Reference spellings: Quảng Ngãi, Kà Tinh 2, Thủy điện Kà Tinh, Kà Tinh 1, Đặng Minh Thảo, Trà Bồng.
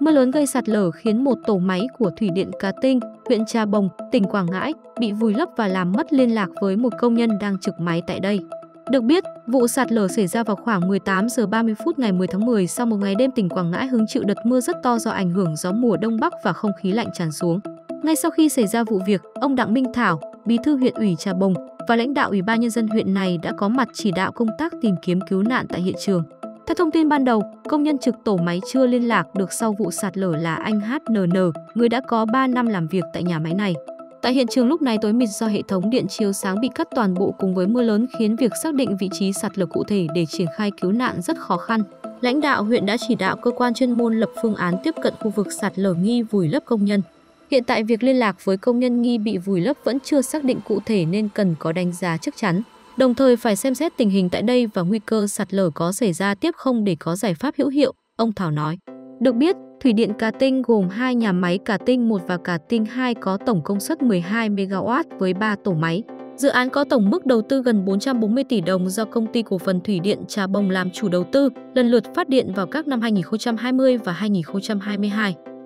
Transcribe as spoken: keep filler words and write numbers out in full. Mưa lớn gây sạt lở khiến một tổ máy của Thủy điện Kà Tinh, huyện Trà Bồng, tỉnh Quảng Ngãi bị vùi lấp và làm mất liên lạc với một công nhân đang trực máy tại đây. Được biết, vụ sạt lở xảy ra vào khoảng mười tám giờ ba mươi phút ngày mười tháng mười sau một ngày đêm tỉnh Quảng Ngãi hứng chịu đợt mưa rất to do ảnh hưởng gió mùa đông bắc và không khí lạnh tràn xuống. Ngay sau khi xảy ra vụ việc, ông Đặng Minh Thảo, Bí thư huyện ủy Trà Bồng và lãnh đạo Ủy ban nhân dân huyện này đã có mặt chỉ đạo công tác tìm kiếm cứu nạn tại hiện trường. Theo thông tin ban đầu, công nhân trực tổ máy chưa liên lạc được sau vụ sạt lở là anh hát en en, người đã có ba năm làm việc tại nhà máy này. Tại hiện trường lúc này tối mịt do hệ thống điện chiếu sáng bị cắt toàn bộ cùng với mưa lớn khiến việc xác định vị trí sạt lở cụ thể để triển khai cứu nạn rất khó khăn. Lãnh đạo huyện đã chỉ đạo cơ quan chuyên môn lập phương án tiếp cận khu vực sạt lở nghi vùi lấp công nhân. Hiện tại việc liên lạc với công nhân nghi bị vùi lấp vẫn chưa xác định cụ thể nên cần có đánh giá chắc chắn. Đồng thời phải xem xét tình hình tại đây và nguy cơ sạt lở có xảy ra tiếp không để có giải pháp hữu hiệu, ông Thảo nói. Được biết, Thủy điện Kà Tinh gồm hai nhà máy Kà Tinh một và Kà Tinh hai có tổng công suất mười hai mê ga oát với ba tổ máy. Dự án có tổng mức đầu tư gần bốn trăm bốn mươi tỷ đồng do công ty cổ phần Thủy điện Trà Bồng làm chủ đầu tư, lần lượt phát điện vào các năm hai nghìn không trăm hai mươi và hai nghìn không trăm hai mươi hai.